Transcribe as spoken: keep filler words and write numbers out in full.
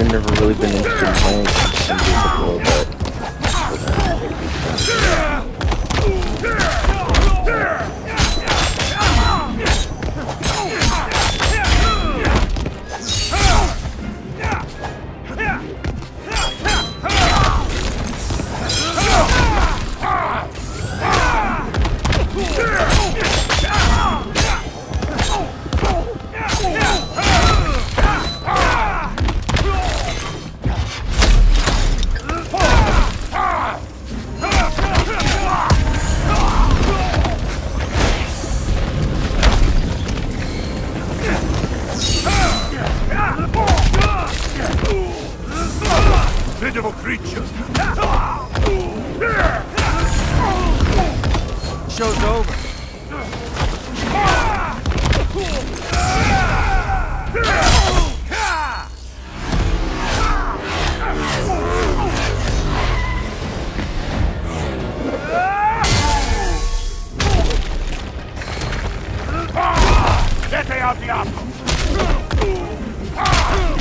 I've never really been interested in playing some people, but creatures. Show's over. Get out the apple.